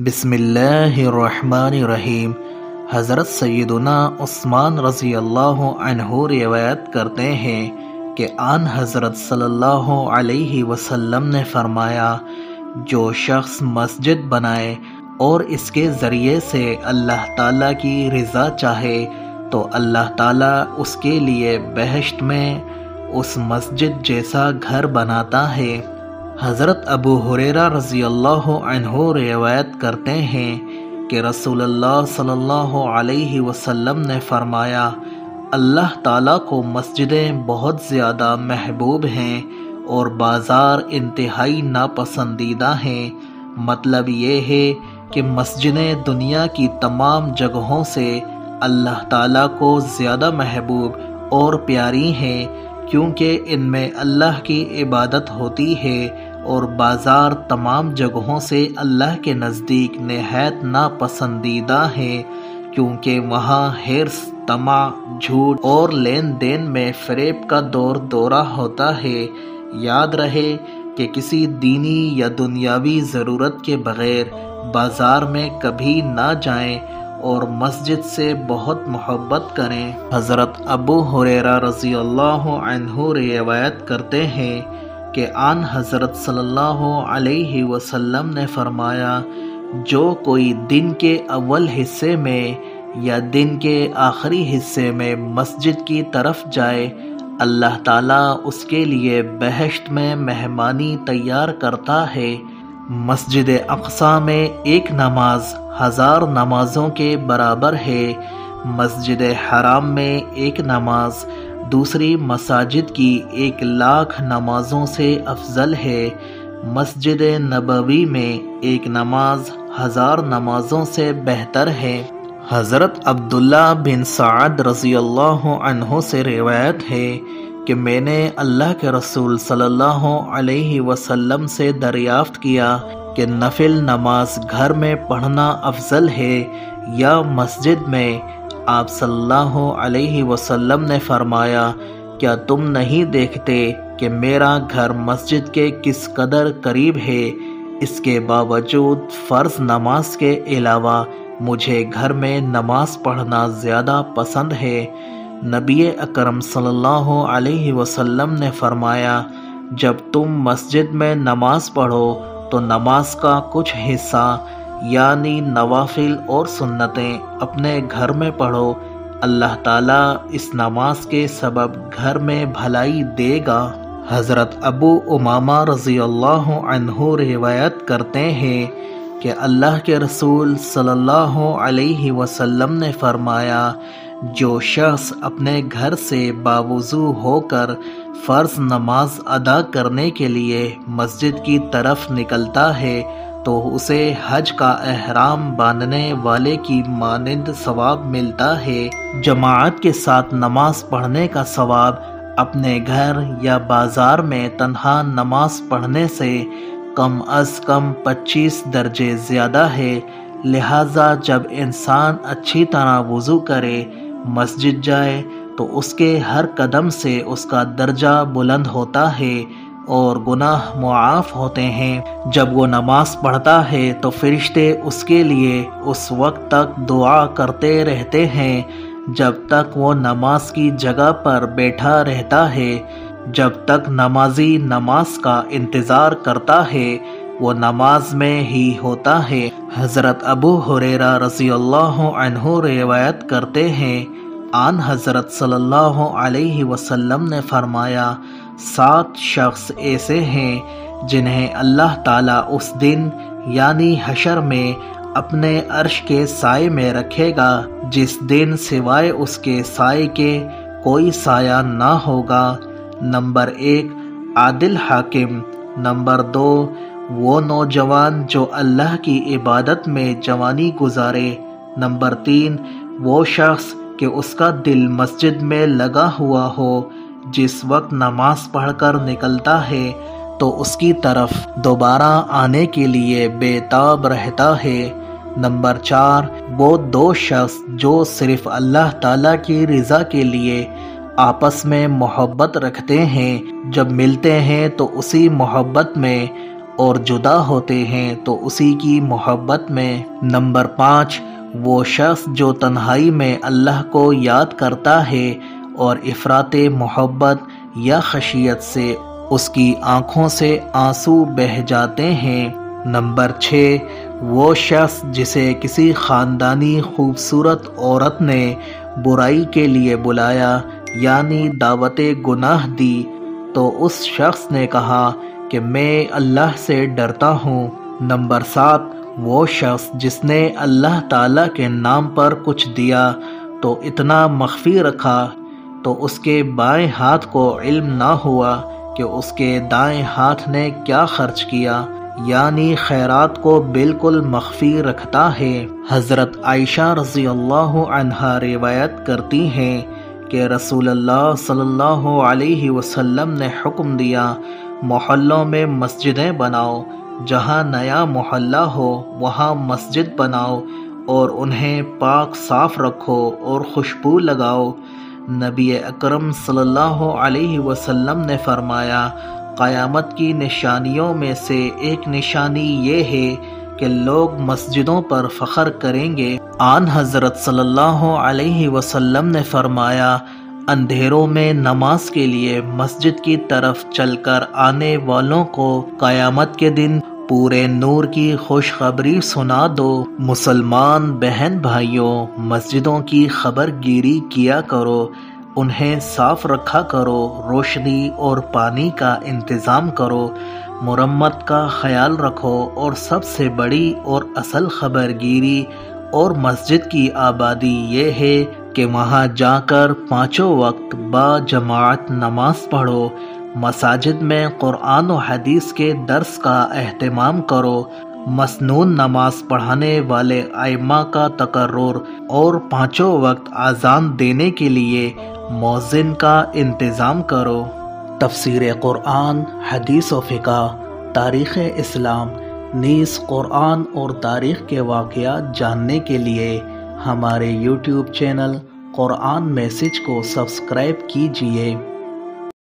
बिस्मिल्लाहिर्रहमानिर्रहीम। हज़रत सय्यदुना उस्मान रज़ी अल्लाहु अन्हु रिवायत करते हैं कि आन हज़रत सल्लल्लाहु अलैहि वसल्लम ने फ़रमाया, जो शख्स मस्जिद बनाए और इसके ज़रिए से अल्लाह ताला की रज़ा चाहे तो अल्लाह ताला उसके लिए बहश्त में उस मस्जिद जैसा घर बनाता है। हज़रत अबू हुरैरा रज़ियल्लाहु अन्हु रिवायत करते हैं कि रसूलुल्लाह सल्लल्लाहु अलैहि वसल्लम ने फ़रमाया, अल्लाह ताला को मस्जिदें बहुत ज़्यादा महबूब हैं और बाज़ार इंतहाई नापसंदीदा हैं। मतलब ये है कि मस्जिदें दुनिया की तमाम जगहों से अल्लाह ताला को ज़्यादा महबूब और प्यारी हैं, क्योंकि इनमें अल्लाह की इबादत होती है और बाज़ार तमाम जगहों से अल्लाह के नज़दीक नहायत नापसंदीदा है, क्योंकि वहाँ हिर्स, तमा, झूठ और लेन देन में फ़रेब का दौर दौरा होता है। याद रहे कि किसी दीनी या दुनियावी ज़रूरत के बग़ैर बाज़ार में कभी ना जाएं और मस्जिद से बहुत मोहब्बत करें। हज़रत अबू हुरैरा रज़ियल्लाहु अन्हु रिवायत करते हैं कि आन हज़रत सल्लल्लाहु अलैहि वसल्लम ने फ़रमाया, जो कोई दिन के अव्वल हिस्से में या दिन के आखिरी हिस्से में मस्जिद की तरफ जाए अल्लाह ताला उसके लिए बहश्त में मेहमानी तैयार करता है। मस्जिद अक़सा में एक नमाज 1000 नमाजों के बराबर है। मस्जिद हराम में एक नमाज दूसरी मसाजिद की 1,00,000 नमाजों से अफजल है। मस्जिद नबवी में एक नमाज 1000 नमाजों से बेहतर है। हज़रत अब्दुल्ला बिन सअद रज़ियल्लाहु अन्हु से रिवायत है कि मैंने अल्लाह के रसूल सल्लल्लाहु अलैहि वसल्लम से दरियाफ़्त किया कि नफिल नमाज घर में पढ़ना अफजल है या मस्जिद में। आप सल्लल्लाहु अलैहि वसल्लम ने फ़रमाया, क्या तुम नहीं देखते कि मेरा घर मस्जिद के किस कदर करीब है, इसके बावजूद फ़र्ज़ नमाज के अलावा मुझे घर में नमाज पढ़ना ज़्यादा पसंद है। नबी अकरम सल्लल्लाहु अलैहि वसल्लम ने फ़रमाया, जब तुम मस्जिद में नमाज पढ़ो तो नमाज का कुछ हिस्सा यानी नवाफिल और सुन्नतें अपने घर में पढ़ो, अल्लाह ताला इस नमाज के सबब घर में भलाई देगा। हज़रत अबू उमामा रज़ियल्लाहु अन्हु रिवायत करते हैं कि अल्लाह के रसूल सल्लल्लाहु अलैहि वसल्लम ने फ़रमाया, जो शख्स अपने घर से बावुज़ू होकर फ़र्ज़ नमाज अदा करने के लिए मस्जिद की तरफ निकलता है तो उसे हज का एहराम बांधने वाले की मानंद सवाब मिलता है। जमात के साथ नमाज पढ़ने का सवाब अपने घर या बाज़ार में तन्हा नमाज पढ़ने से कम अज़ कम 25 दर्जे ज़्यादा है। लिहाजा जब इंसान अच्छी तरह वुज़ू करे, मस्जिद जाए तो उसके हर कदम से उसका दर्जा बुलंद होता है और गुनाह मुआफ़ होते हैं। जब वो नमाज पढ़ता है तो फरिश्ते उसके लिए उस वक्त तक दुआ करते रहते हैं जब तक वो नमाज की जगह पर बैठा रहता है। जब तक नमाजी नमाज का इंतज़ार करता है वो नमाज में ही होता है। हज़रत अबू हुरैरा रज़ियल्लाहु अन्हु रिवायत करते हैं, आन हज़रत सल्लल्लाहु अलैहि वसल्लम ने फ़रमाया, 7 शख्स ऐसे हैं जिन्हें अल्लाह ताला उस दिन यानी हशर में अपने अर्श के साए में रखेगा, जिस दिन सिवाय उसके साए के कोई साया ना होगा। नंबर 1 आदिल हाकिम। नंबर 2 वो नौजवान जो अल्लाह की इबादत में जवानी गुजारे। नंबर 3 वो शख्स कि उसका दिल मस्जिद में लगा हुआ हो, जिस वक्त नमाज पढ़कर निकलता है तो उसकी तरफ दोबारा आने के लिए बेताब रहता है। नंबर 4 वो 2 शख्स जो सिर्फ़ अल्लाह ताला की रज़ा के लिए आपस में मोहब्बत रखते हैं, जब मिलते हैं तो उसी मोहब्बत में और जुदा होते हैं तो उसी की मोहब्बत में। नंबर 5, वो शख्स जो तन्हाई में अल्लाह को याद करता है और इफ़राते मोहब्बत या खशियत से उसकी आँखों से आंसू बह जाते हैं। नंबर 6, वो शख्स जिसे किसी ख़ानदानी खूबसूरत औरत ने बुराई के लिए बुलाया यानी दावते गुनाह दी तो उस शख्स ने कहा कि मैं अल्लाह से डरता हूँ। नंबर 7, वो शख्स जिसने अल्लाह ताला के नाम पर कुछ दिया तो इतना मख्फी रखा तो उसके बाएं हाथ को इल्म ना हुआ कि उसके दाएं हाथ ने क्या खर्च किया, यानी खैरात को बिल्कुल मख्फी रखता है। हज़रत आयशा रज़ियल्लाहु अन्हा रिवायत करती हैं कि रसूलुल्लाह सल्लल्लाहु अलैहि वसल्लम ने हुक्म दिया, मोहल्लों में मस्जिदें बनाओ, जहाँ नया मोहल्ला हो वहाँ मस्जिद बनाओ और उन्हें पाक साफ़ रखो और खुशबू लगाओ। नबी अकरम सल्लल्लाहु अलैहि वसल्लम ने फरमाया, क़यामत की निशानियों में से एक निशानी ये है कि लोग मस्जिदों पर फ़ख्र करेंगे। आन हज़रत सल्लल्लाहु अलैहि वसल्लम ने फरमाया, अंधेरों में नमाज के लिए मस्जिद की तरफ चलकर आने वालों को क़यामत के दिन पूरे नूर की खुशखबरी सुना दो। मुसलमान बहन भाइयों, मस्जिदों की खबरगिरी किया करो, उन्हें साफ रखा करो, रोशनी और पानी का इंतज़ाम करो, मुरम्मत का ख्याल रखो और सबसे बड़ी और असल खबरगिरी और मस्जिद की आबादी ये है कि वहाँ जाकर पाँचों वक्त बाजमाअत नमाज पढ़ो, मसाजिद में कुरान और हदीस के दर्स का अहतमाम करो, मसनून नमाज पढ़ाने वाले आइमा का तकर्रुर और पाँचों वक्त आज़ान देने के लिए मौज़िन का इंतज़ाम करो। तफसीर कुरान, हदीस और फ़िक़ा, तारीख़ इस्लाम, नीस कुरान और तारीख़ के वाक़यात जानने के लिए हमारे YouTube चैनल कुरान मैसेज को सब्सक्राइब कीजिए।